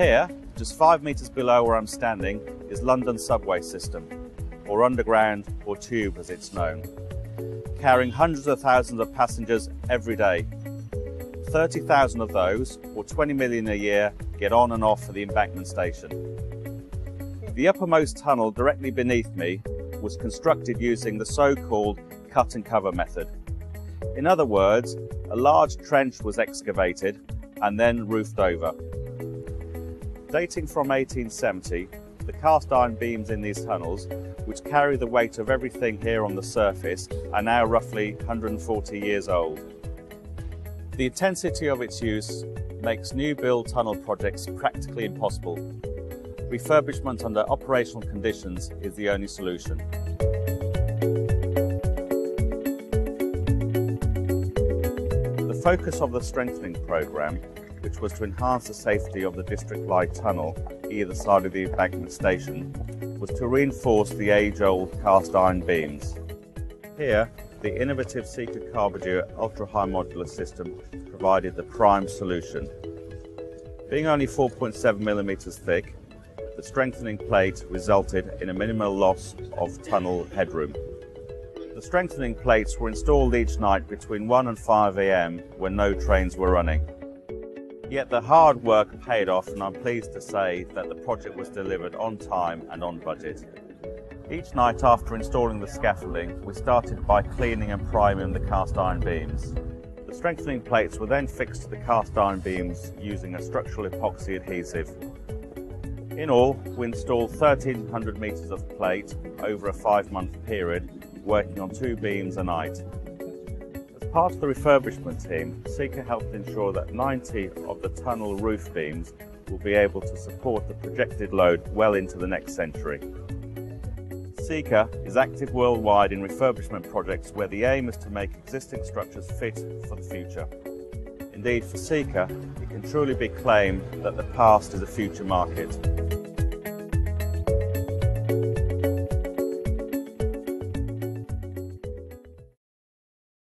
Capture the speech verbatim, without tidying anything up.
Here, just five metres below where I'm standing, is London subway system, or underground, or tube as it's known, carrying hundreds of thousands of passengers every day. thirty thousand of those, or twenty million a year, get on and off at the Embankment station. The uppermost tunnel directly beneath me was constructed using the so-called cut and cover method. In other words, a large trench was excavated and then roofed over. Dating from eighteen seventy, the cast iron beams in these tunnels, which carry the weight of everything here on the surface, are now roughly one hundred forty years old. The intensity of its use makes new build tunnel projects practically impossible. Refurbishment under operational conditions is the only solution. The focus of the strengthening programme, which was to enhance the safety of the district line tunnel either side of the Embankment station, was to reinforce the age-old cast iron beams. Here, the innovative Sika CarboDur ultra-high modular system provided the prime solution. Being only four point seven millimetres thick, the strengthening plate resulted in a minimal loss of tunnel headroom. The strengthening plates were installed each night between one and five A M when no trains were running. Yet the hard work paid off, and I'm pleased to say that the project was delivered on time and on budget. Each night after installing the scaffolding, we started by cleaning and priming the cast iron beams. The strengthening plates were then fixed to the cast iron beams using a structural epoxy adhesive. In all, we installed thirteen hundred metres of plate over a five-month period, working on two beams a night. As part of the refurbishment team, Sika helped ensure that ninety of the tunnel roof beams will be able to support the projected load well into the next century. Sika is active worldwide in refurbishment projects where the aim is to make existing structures fit for the future. Indeed, for Sika, it can truly be claimed that the past is a future market.